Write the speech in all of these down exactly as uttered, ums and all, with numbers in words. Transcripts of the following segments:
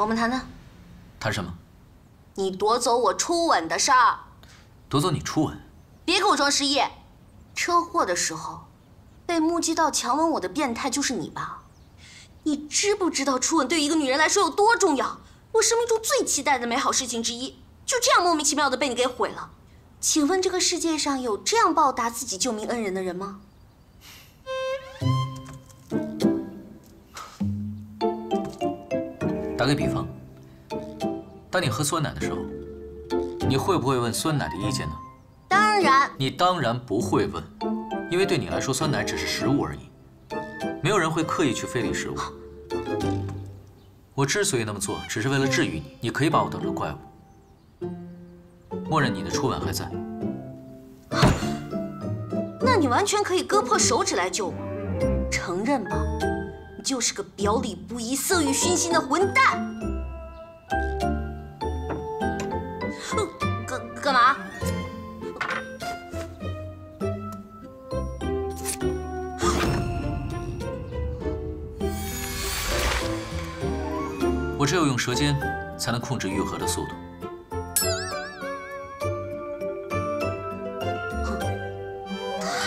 我们谈谈。谈什么？你夺走我初吻的事儿。夺走你初吻？别给我装失忆。车祸的时候，被目击到强吻我的变态就是你吧？你知不知道初吻对一个女人来说有多重要？我生命中最期待的美好事情之一，就这样莫名其妙的被你给毁了。请问这个世界上有这样报答自己救命恩人的人吗？ 打个比方，当你喝酸奶的时候，你会不会问酸奶的意见呢？当然。你当然不会问，因为对你来说，酸奶只是食物而已，没有人会刻意去非礼食物。我之所以那么做，只是为了治愈你。你可以把我当成怪物，默认你的初吻还在。那你完全可以割破手指来救我，承认吧。 就是个表里不一、色欲熏心的混蛋！干干嘛？我只有用舌尖才能控制愈合的速度。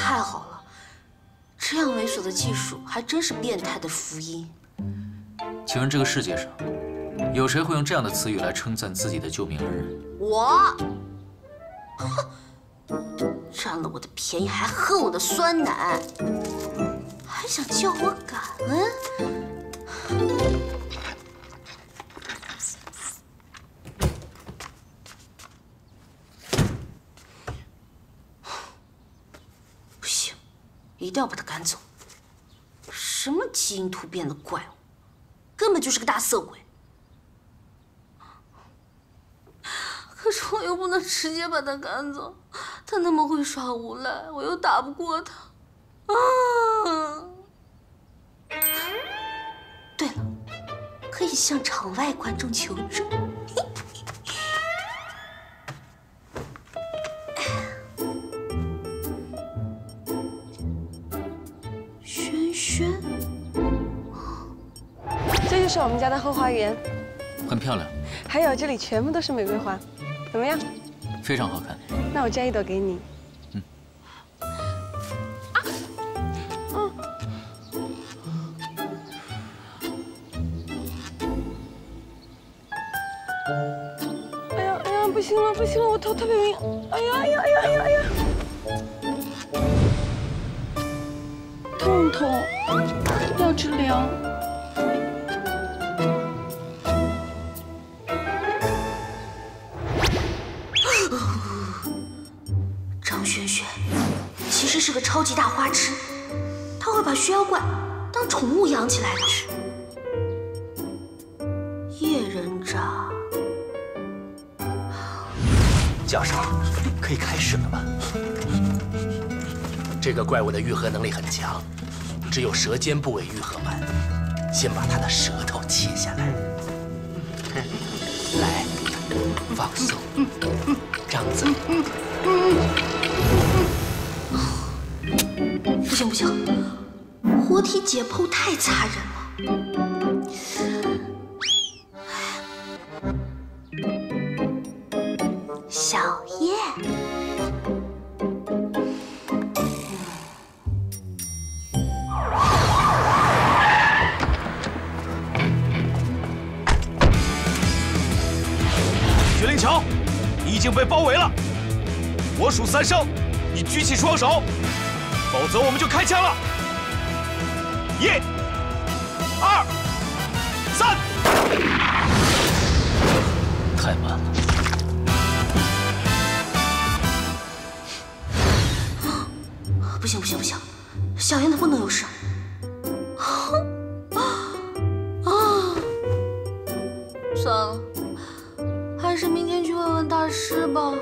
太好了。 这样猥琐的技术，还真是变态的福音。请问这个世界上，有谁会用这样的词语来称赞自己的救命恩人？我，占了我的便宜，还喝我的酸奶，还想叫我感恩？ 一定要把他赶走！什么基因突变的怪物，根本就是个大色鬼。可是我又不能直接把他赶走，他那么会耍无赖，我又打不过他。啊！对了，可以向场外观众求助。 这是我们家的后花园，很漂亮。还有这里全部都是玫瑰花，怎么样？非常好看。那我摘一朵给你。嗯。啊，嗯。哎呀哎呀，不行了不行了，我头特别晕。哎呀哎呀哎呀哎呀哎呀！痛痛，要治疗。 是个超级大花痴，他会把薛妖怪当宠物养起来的。叶人渣，教授，可以开始了吗？这个怪物的愈合能力很强，只有舌尖部位愈合完，先把它的舌头切下来，来，放松，张嘴。 不行不行，活体解剖太残忍了。小叶，雪灵桥，你已经被包围了。我数三声，你举起双手。 否则我们就开枪了！一、二、三，太慢了。不行不行不行，小燕她不能有事。啊！算了，还是明天去问问大师吧。